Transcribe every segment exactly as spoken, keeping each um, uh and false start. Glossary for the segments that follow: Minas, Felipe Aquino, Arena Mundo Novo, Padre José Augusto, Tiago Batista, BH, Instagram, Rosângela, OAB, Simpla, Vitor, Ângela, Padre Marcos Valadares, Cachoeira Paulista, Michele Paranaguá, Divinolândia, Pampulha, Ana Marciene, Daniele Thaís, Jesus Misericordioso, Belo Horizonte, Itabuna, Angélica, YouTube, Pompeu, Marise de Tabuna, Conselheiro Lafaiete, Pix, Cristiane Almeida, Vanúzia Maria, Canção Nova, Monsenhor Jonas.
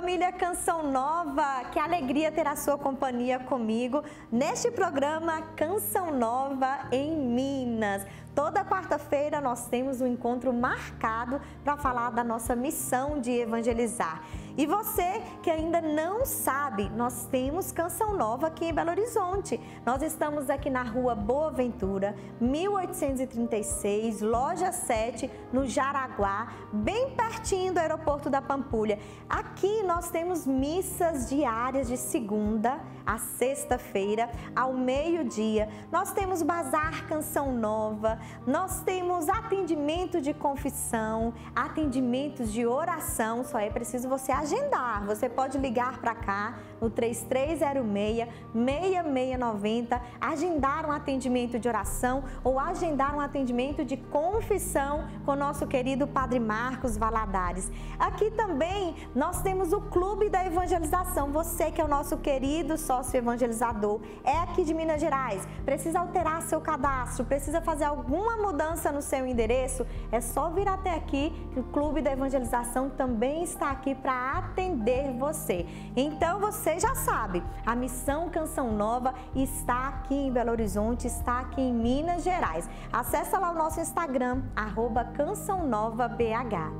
Família Canção Nova, que alegria ter a sua companhia comigo neste programa Canção Nova em Minas. Toda quarta-feira nós temos um encontro marcado para falar da nossa missão de evangelizar. E você que ainda não sabe, nós temos Canção Nova aqui em Belo Horizonte. Nós estamos aqui na rua Boa Ventura, mil oitocentos e trinta e seis, loja sete, no Jaraguá, bem pertinho do aeroporto da Pampulha. Aqui nós temos missas diárias de segunda a sexta-feira, ao meio-dia. Nós temos Bazar Canção Nova, nós temos atendimento de confissão, atendimentos de oração, só é preciso você agendar. Você pode ligar para cá no três três zero seis, seis seis nove zero, agendar um atendimento de oração ou agendar um atendimento de confissão com o nosso querido Padre Marcos Valadares. Aqui também nós temos o Clube da Evangelização. Você que é o nosso querido sócio evangelizador, é aqui de Minas Gerais, precisa alterar seu cadastro, precisa fazer alguma mudança no seu endereço, é só vir até aqui que o Clube da Evangelização também está aqui para atender você. Então você já sabe, a missão Canção Nova está aqui em Belo Horizonte, está aqui em Minas Gerais. Acesse lá o nosso Instagram, arroba Canção Nova B H.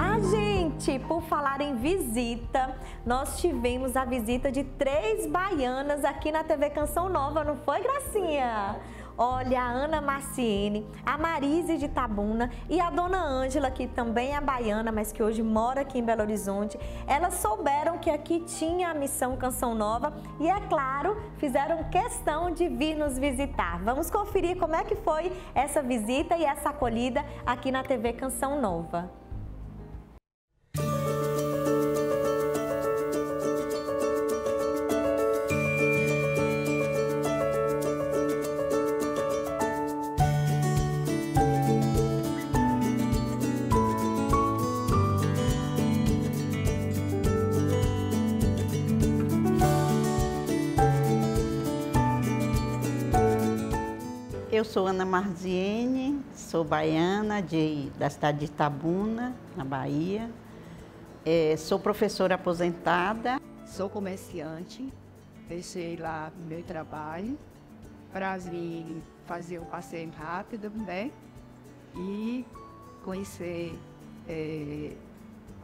Ah, gente, por falar em visita, nós tivemos a visita de três baianas aqui na T V Canção Nova, não foi, Gracinha? Olha, a Ana Marciene, a Marise de Tabuna e a Dona Ângela, que também é baiana, mas que hoje mora aqui em Belo Horizonte, elas souberam que aqui tinha a missão Canção Nova e, é claro, fizeram questão de vir nos visitar. Vamos conferir como é que foi essa visita e essa acolhida aqui na T V Canção Nova. Eu sou Ana Marciene, sou baiana de, da cidade de Itabuna, na Bahia. É, sou professora aposentada. Sou comerciante, deixei lá meu trabalho para vir fazer um passeio rápido, né? E conhecer é,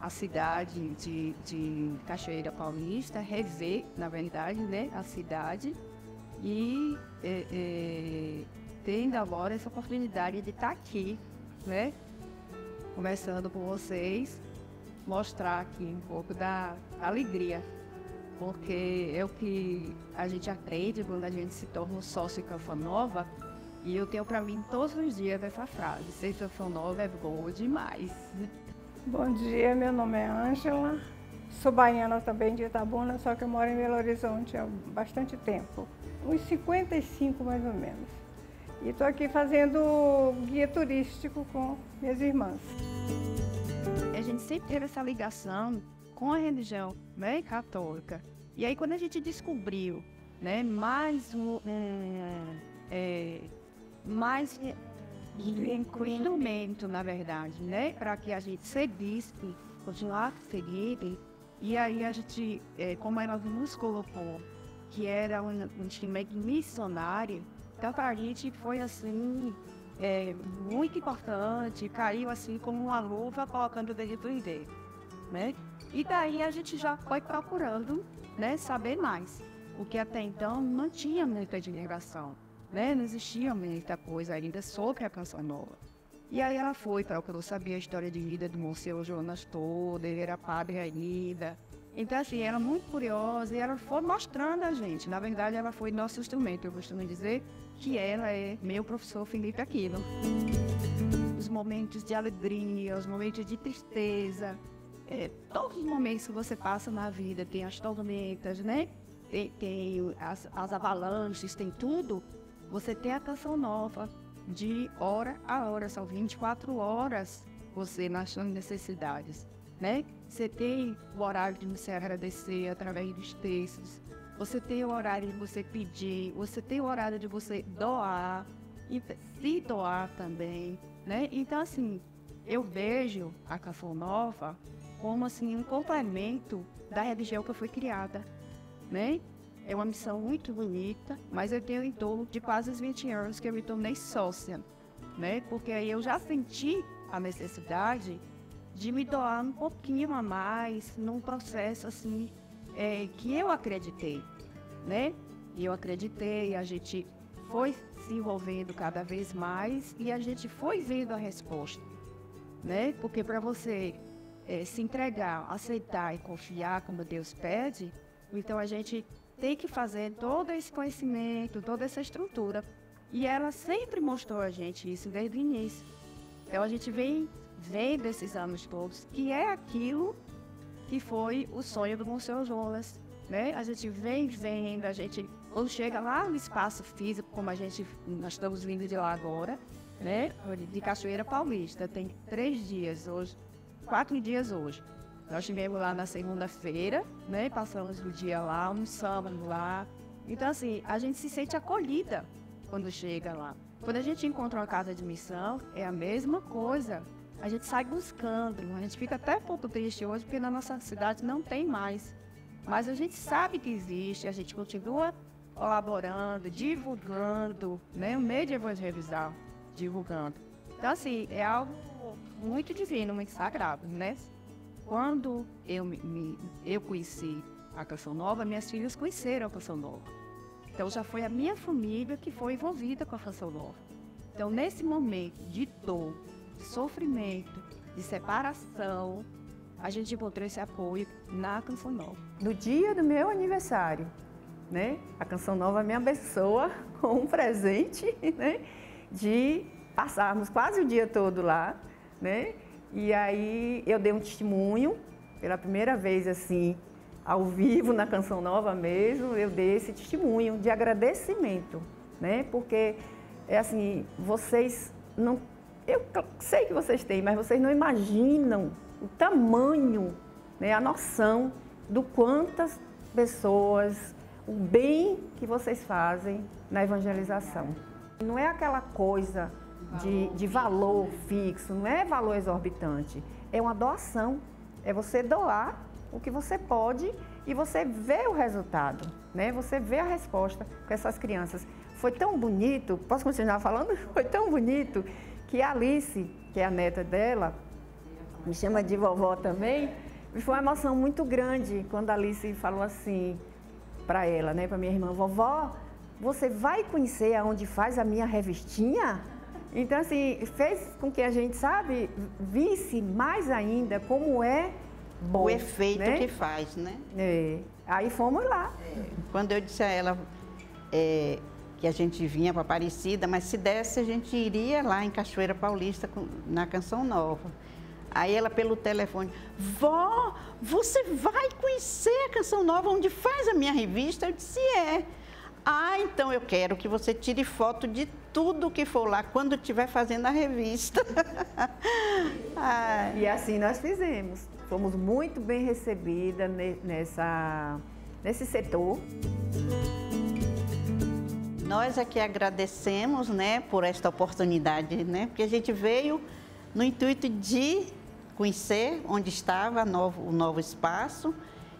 a cidade de, de Cachoeira Paulista, rever, na verdade, né, a cidade. E... É, é, tendo agora essa oportunidade de estar aqui, né? Conversando com vocês, mostrar aqui um pouco da alegria, porque é o que a gente aprende quando a gente se torna um sócio de Canção Nova, e eu tenho para mim todos os dias essa frase: ser Canção Nova é bom demais. Bom dia, meu nome é Ângela, sou baiana também de Itabuna, só que eu moro em Belo Horizonte há bastante tempo, uns cinquenta e cinco mais ou menos. E estou aqui fazendo guia turístico com minhas irmãs. A gente sempre teve essa ligação com a religião, né, católica. E aí quando a gente descobriu, né, mais um, é, mais um instrumento, na verdade, né, para que a gente seguisse, continuasse a seguir. E aí a gente, é, como ela nos colocou, que era um, um instrumento missionário, então, para a gente foi assim, é, muito importante, caiu assim como uma luva colocando dentro do I D, né? E daí a gente já foi procurando, né, saber mais, porque até então não tinha muita divulgação, né? Não existia muita coisa ainda sobre a Canção Nova. E aí ela foi, procurou saber a história de vida do Monsenhor Jonas toda, ele era padre ainda. Então, assim, ela muito curiosa e ela foi mostrando a gente. Na verdade, ela foi nosso instrumento. Eu costumo dizer que ela é meu professor Felipe Aquino. Os momentos de alegria, os momentos de tristeza, é, todos os momentos que você passa na vida, tem as tormentas, né? Tem, tem as, as avalanches, tem tudo. Você tem a Canção Nova de hora a hora, são vinte e quatro horas você nas suas necessidades, né? Você tem o horário de você agradecer através dos textos, você tem o horário de você pedir, você tem o horário de você doar, e se doar também, né? Então, assim, eu vejo a Canção Nova como, assim, um complemento da religião que eu fui criada, né? É uma missão muito bonita, mas eu tenho em torno de quase vinte anos que eu me tornei sócia, né? Porque aí eu já senti a necessidade de me doar um pouquinho a mais num processo, assim, é, que eu acreditei, né? E eu acreditei, a gente foi se envolvendo cada vez mais e a gente foi vendo a resposta, né? Porque para você é, se entregar, aceitar e confiar como Deus pede, então a gente tem que fazer todo esse conhecimento, toda essa estrutura. E ela sempre mostrou a gente isso desde o início. Então a gente vem vendo esses anos todos, que é aquilo que foi o sonho do Monsenhor Jonas, né? A gente vem vendo, a gente, quando chega lá no espaço físico, como a gente, nós estamos vindo de lá agora, né? De Cachoeira Paulista, tem três dias hoje, quatro dias hoje. Nós estivemos lá na segunda-feira, né? Passamos o dia lá, almoçamos lá. Então, assim, a gente se sente acolhida quando chega lá. Quando a gente encontra uma casa de missão, é a mesma coisa. A gente sai buscando, a gente fica até um pouco triste hoje, porque na nossa cidade não tem mais. Mas a gente sabe que existe, a gente continua colaborando, divulgando, né? O meio de evangelizar, divulgando. Então, assim, é algo muito divino, muito sagrado, né? Quando eu, me, eu conheci a Canção Nova, minhas filhas conheceram a Canção Nova. Então, já foi a minha família que foi envolvida com a Canção Nova. Então, nesse momento de dor, de sofrimento, de separação, a gente encontrou esse apoio na Canção Nova. No dia do meu aniversário, né, a Canção Nova me abençoa com um presente, né, de passarmos quase o dia todo lá, né? E aí eu dei um testemunho, pela primeira vez assim, ao vivo na Canção Nova mesmo, eu dei esse testemunho de agradecimento, né? Porque é assim, vocês não, eu sei que vocês têm, mas vocês não imaginam o tamanho, né? A noção do quantas pessoas, o bem que vocês fazem na evangelização. Não é aquela coisa De, de valor fixo, não é valor exorbitante, é uma doação, é você doar o que você pode e você vê o resultado, né? Você vê a resposta com essas crianças. Foi tão bonito, posso continuar falando? Foi tão bonito que a Alice, que é a neta dela, me chama de vovó também, e foi uma emoção muito grande quando a Alice falou assim para ela, né, para minha irmã, vovó, você vai conhecer aonde faz a minha revistinha? Então, assim, fez com que a gente, sabe, visse mais ainda como é bom. O efeito, né? Que faz, né? É. Aí fomos lá. É. Quando eu disse a ela é, que a gente vinha para Aparecida, mas se desse, a gente iria lá em Cachoeira Paulista, na Canção Nova. Aí ela, pelo telefone, vó, você vai conhecer a Canção Nova, onde faz a minha revista? Eu disse, é. Ah, então eu quero que você tire foto de tudo que for lá, quando estiver fazendo a revista. Ah. E assim nós fizemos. Fomos muito bem recebidas nessa, nesse setor. Nós aqui agradecemos, né, por esta oportunidade, né, porque a gente veio no intuito de conhecer onde estava o novo, o novo espaço,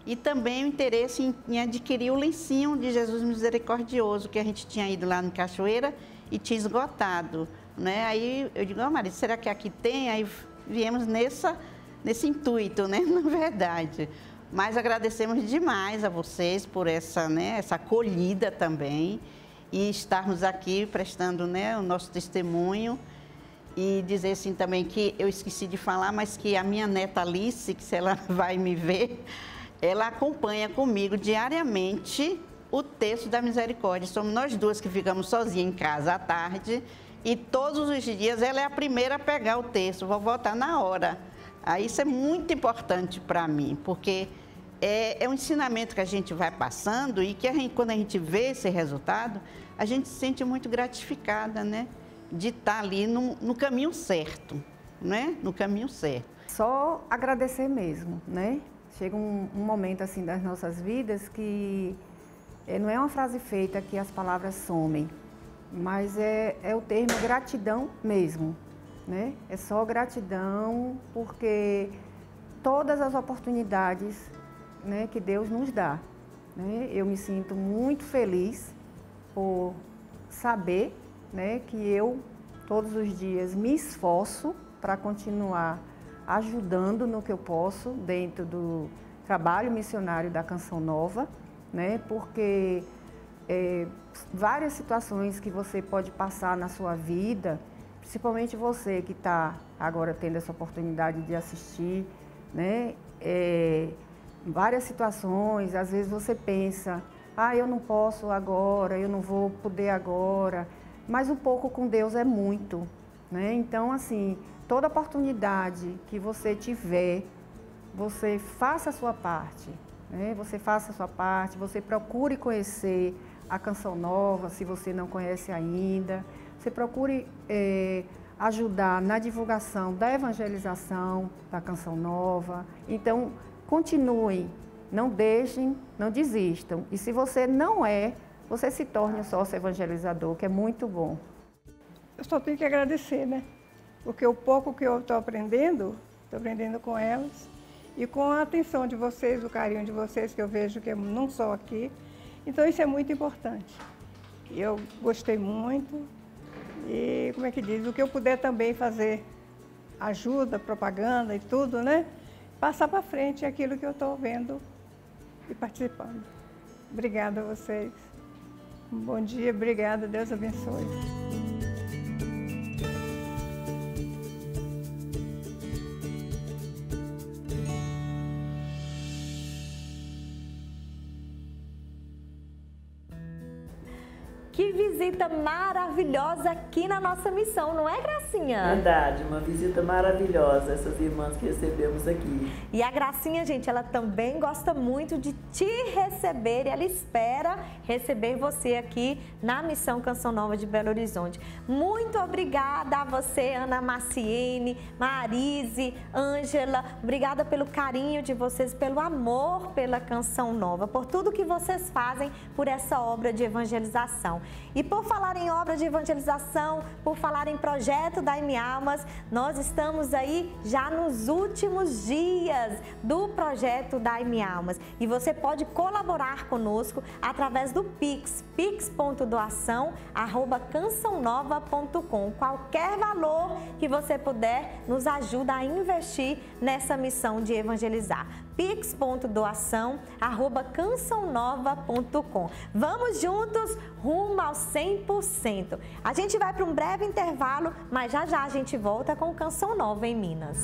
e também o interesse em, em adquirir o lencinho de Jesus Misericordioso, que a gente tinha ido lá no Cachoeira e tinha esgotado, né? Aí eu digo, oh, Marise, será que aqui tem? Aí viemos nessa, nesse intuito, né? Na verdade. Mas agradecemos demais a vocês por essa, né, essa acolhida também, e estarmos aqui prestando, né, o nosso testemunho. E dizer assim também que eu esqueci de falar, mas que a minha neta Alice, que se ela vai me ver, ela acompanha comigo diariamente o texto da misericórdia. Somos nós duas que ficamos sozinhas em casa à tarde e todos os dias ela é a primeira a pegar o texto. Vou voltar na hora. Aí isso é muito importante para mim, porque é, é um ensinamento que a gente vai passando e que a gente, quando a gente vê esse resultado, a gente se sente muito gratificada, né? De estar ali no, no caminho certo, né? No caminho certo. Só agradecer mesmo, né? Chega um, um momento, assim, das nossas vidas que é, não é uma frase feita que as palavras somem, mas é, é o termo gratidão mesmo. né? É só gratidão, porque todas as oportunidades, né, que Deus nos dá, né? Eu me sinto muito feliz por saber, né, que eu todos os dias me esforço para continuar ajudando no que eu posso dentro do trabalho missionário da Canção Nova, né? Porque é, várias situações que você pode passar na sua vida, principalmente você que está agora tendo essa oportunidade de assistir, né? É, várias situações, às vezes você pensa, ah, eu não posso agora, eu não vou poder agora, mas um pouco com Deus é muito, né? Então, assim, toda oportunidade que você tiver, você faça a sua parte, né? Você faça a sua parte, você procure conhecer a Canção Nova, se você não conhece ainda, você procure é, ajudar na divulgação da evangelização da Canção Nova. Então, continuem, não deixem, não desistam. E se você não é, você se torne um sócio evangelizador, que é muito bom. Eu só tenho que agradecer, né? Porque o pouco que eu estou aprendendo, estou aprendendo com elas, e com a atenção de vocês, o carinho de vocês, que eu vejo que não só aqui. Então, isso é muito importante. Eu gostei muito e, como é que diz, o que eu puder também fazer ajuda, propaganda e tudo, né? Passar para frente aquilo que eu estou vendo e participando. Obrigada a vocês. Um bom dia, obrigada, Deus abençoe. Que visita maravilhosa aqui na nossa missão, não é, Gracinha? Verdade, uma visita maravilhosa, essas irmãs que recebemos aqui. E a Gracinha, gente, ela também gosta muito de te receber, e ela espera receber você aqui na Missão Canção Nova de Belo Horizonte. Muito obrigada a você, Ana Marciene, Marise, Ângela, obrigada pelo carinho de vocês, pelo amor pela Canção Nova, por tudo que vocês fazem por essa obra de evangelização. E por falar em obra de evangelização, por falar em projeto da M Almas, nós estamos aí já nos últimos dias do projeto da M Almas. E você pode colaborar conosco através do Pix, pix ponto doação arroba canção nova ponto com. Qualquer valor que você puder nos ajuda a investir nessa missão de evangelizar. pix ponto doação arroba canção nova ponto com. Vamos juntos rumo ao cem por cento. A gente vai para um breve intervalo, mas já já a gente volta com Canção Nova em Minas.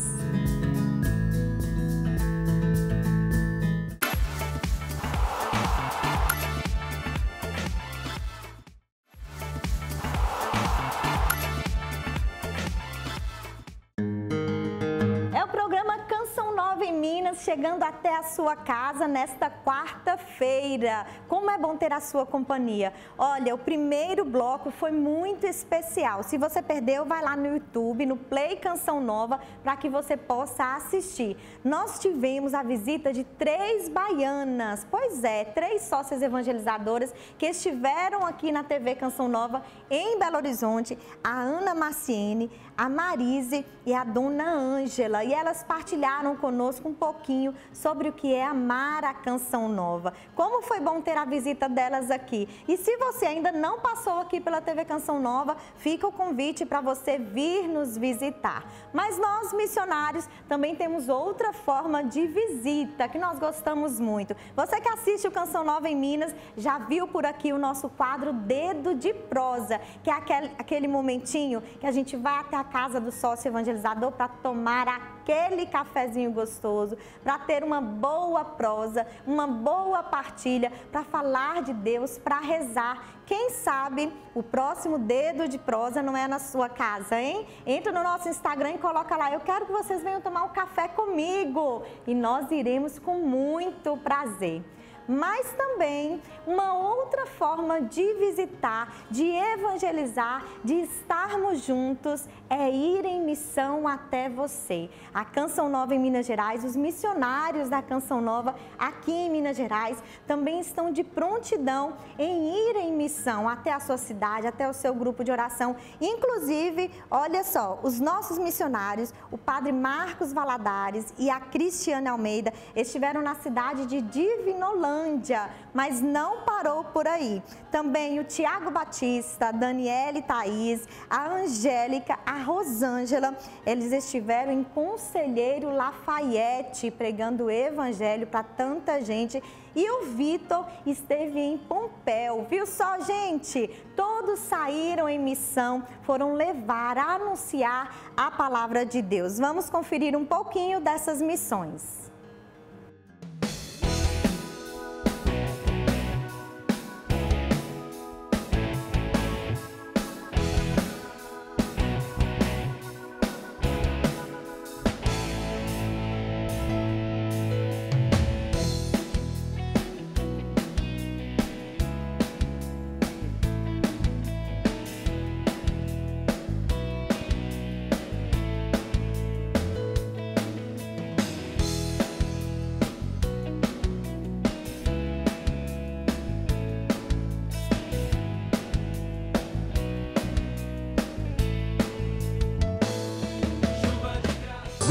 Chegando até a sua casa nesta quarta-feira. Como é bom ter a sua companhia. Olha, o primeiro bloco foi muito especial. Se você perdeu, vai lá no YouTube, no Play Canção Nova, para que você possa assistir. Nós tivemos a visita de três baianas. Pois é, três sócias evangelizadoras que estiveram aqui na T V Canção Nova em Belo Horizonte. A Ana Marciene, a Marise e a Dona Ângela. E elas partilharam conosco um pouquinho sobre o que é amar a Canção Nova. Como foi bom ter a visita delas aqui. E se você ainda não passou aqui pela T V Canção Nova, fica o convite para você vir nos visitar. Mas nós, missionários, também temos outra forma de visita que nós gostamos muito. Você que assiste o Canção Nova em Minas já viu por aqui o nosso quadro Dedo de Prosa, que é aquele, aquele momentinho que a gente vai até a casa do sócio evangelizador para tomar aquele cafezinho gostoso, para ter uma boa prosa, uma boa partilha, para falar de Deus, para rezar. Quem sabe o próximo Dedo de Prosa não é na sua casa, hein? Entra no nosso Instagram e coloca lá, eu quero que vocês venham tomar um café comigo. E nós iremos com muito prazer. mas também uma outra forma de visitar, de evangelizar, de estarmos juntos é ir em missão até você. A Canção Nova em Minas Gerais, os missionários da Canção Nova aqui em Minas Gerais também estão de prontidão em ir em missão até a sua cidade, até o seu grupo de oração. Inclusive, olha só, os nossos missionários, o Padre Marcos Valadares e a Cristiane Almeida estiveram na cidade de Divinolândia, mas não parou por aí. Também o Tiago Batista, a Daniele Thaís, a Angélica, a Rosângela, eles estiveram em Conselheiro Lafaiete, pregando o evangelho para tanta gente. E o Vitor esteve em Pompeu, viu só, gente? Todos saíram em missão, foram levar, anunciar a palavra de Deus. Vamos conferir um pouquinho dessas missões.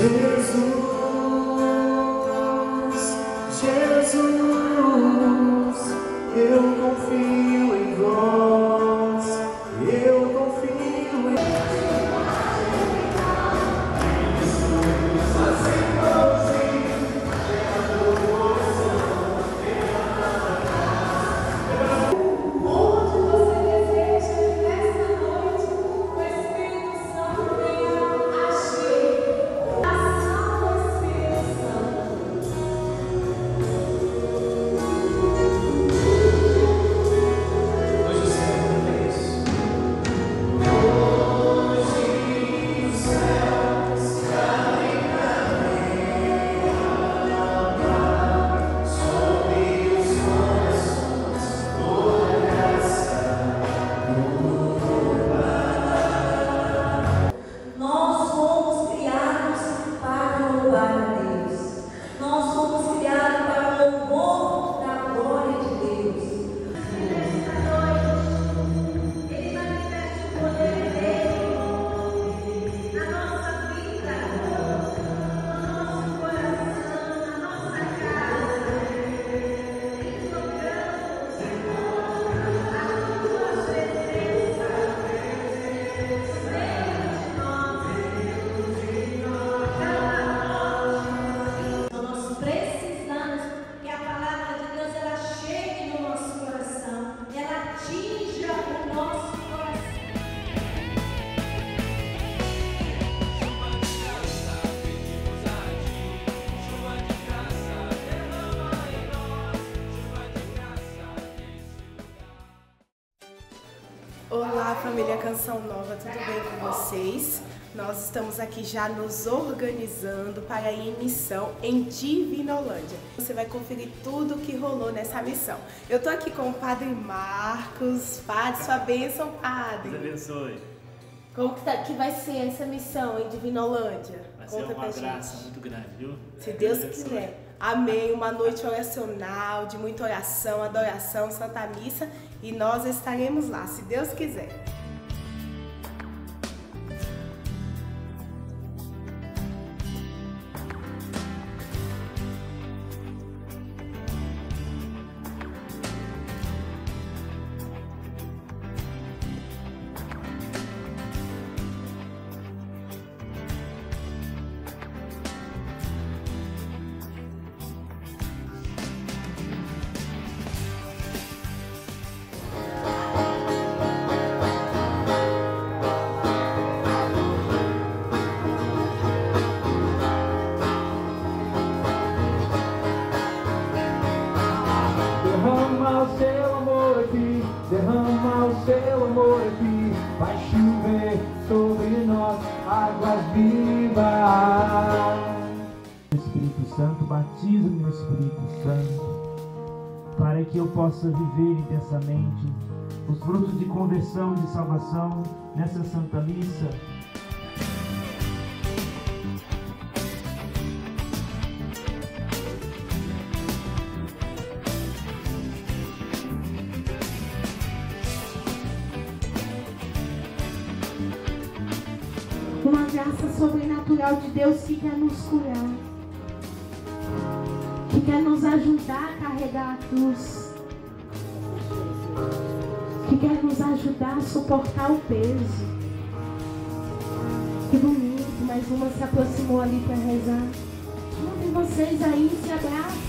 Jesus, Jesus, eu confio em vós, eu confio em vós. Onde você deseja nessa noite, o Espírito Santo venha. Olá, família Canção Nova, tudo bem com vocês? Nós estamos aqui já nos organizando para ir em missão em Divinolândia. Você vai conferir tudo o que rolou nessa missão. Eu tô aqui com o Padre Marcos. Padre, sua bênção, Padre. Deus abençoe. Como que, tá, que vai ser essa missão em Divinolândia? Vai ser Conta uma graça gente. muito grande, viu? Se Deus, Deus quiser. Amém, uma noite oracional, de muita oração, adoração, Santa Missa, e nós estaremos lá, se Deus quiser. Espírito Santo, batiza-me no Espírito Santo. para que eu possa viver intensamente os frutos de conversão e de salvação nessa Santa Missa. Uma graça sobrenatural de Deus que quer nos curar, que quer nos ajudar a carregar a cruz, que quer nos ajudar a suportar o peso. Que bonito, mais uma se aproximou ali para rezar. Juntem vocês aí, se abraçam.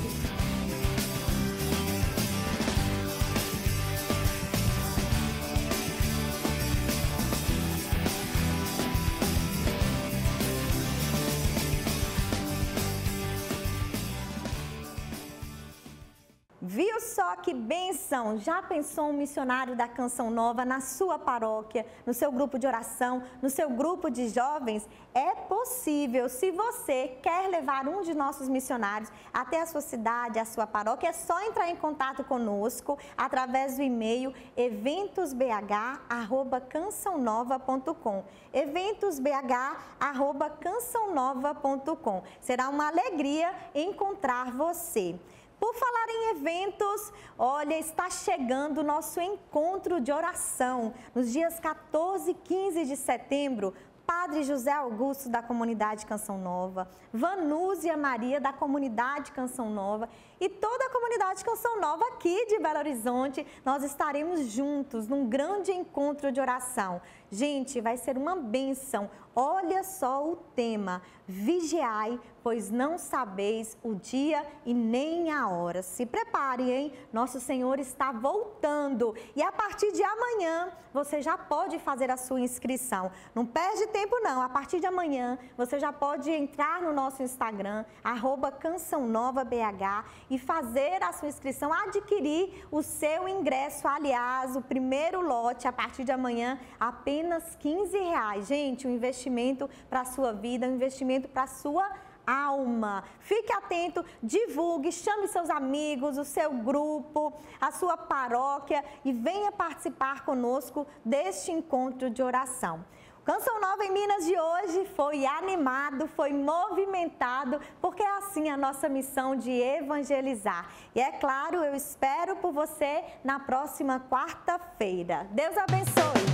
Viu só que benção! Já pensou um missionário da Canção Nova na sua paróquia, no seu grupo de oração, no seu grupo de jovens? É possível. Se você quer levar um de nossos missionários até a sua cidade, a sua paróquia, é só entrar em contato conosco através do e-mail eventos b h arroba canção nova ponto com, eventos b h arroba canção nova ponto com. Será uma alegria encontrar você. Por falar em eventos, olha, está chegando o nosso encontro de oração. Nos dias quatorze e quinze de setembro, Padre José Augusto, da Comunidade Canção Nova, Vanúzia Maria, da Comunidade Canção Nova e toda a Comunidade Canção Nova aqui de Belo Horizonte, nós estaremos juntos num grande encontro de oração. Gente, vai ser uma bênção. Olha só o tema: vigiai, pois não sabeis o dia e nem a hora. Se prepare, hein? Nosso Senhor está voltando. E a partir de amanhã, você já pode fazer a sua inscrição. Não perde tempo, não. A partir de amanhã, você já pode entrar no nosso Instagram, arroba canção nova b h, e fazer a sua inscrição, adquirir o seu ingresso. Aliás, o primeiro lote, a partir de amanhã, apenas Apenas quinze reais. Gente, um investimento para a sua vida, um investimento para a sua alma. Fique atento, divulgue, chame seus amigos, o seu grupo, a sua paróquia e venha participar conosco deste encontro de oração. Canção Nova em Minas de hoje foi animado, foi movimentado, porque é assim a nossa missão de evangelizar. E é claro, eu espero por você na próxima quarta-feira. Deus abençoe!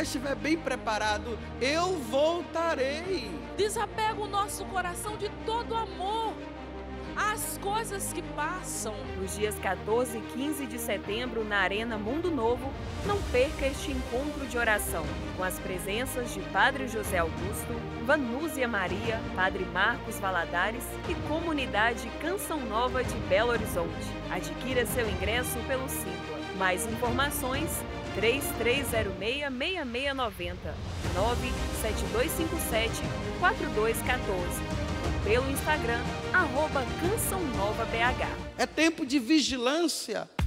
Estiver bem preparado, eu voltarei. Desapega o nosso coração de todo amor às coisas que passam. Nos dias quatorze e quinze de setembro, na Arena Mundo Novo, não perca este encontro de oração, com as presenças de Padre José Augusto, Vanúzia Maria, Padre Marcos Valadares e Comunidade Canção Nova de Belo Horizonte. Adquira seu ingresso pelo Simpla. Mais informações: três três zero seis, seis seis nove zero, nove sete dois cinco sete, quatro dois um quatro, ou pelo Instagram, arroba canção nova b h. É tempo de vigilância.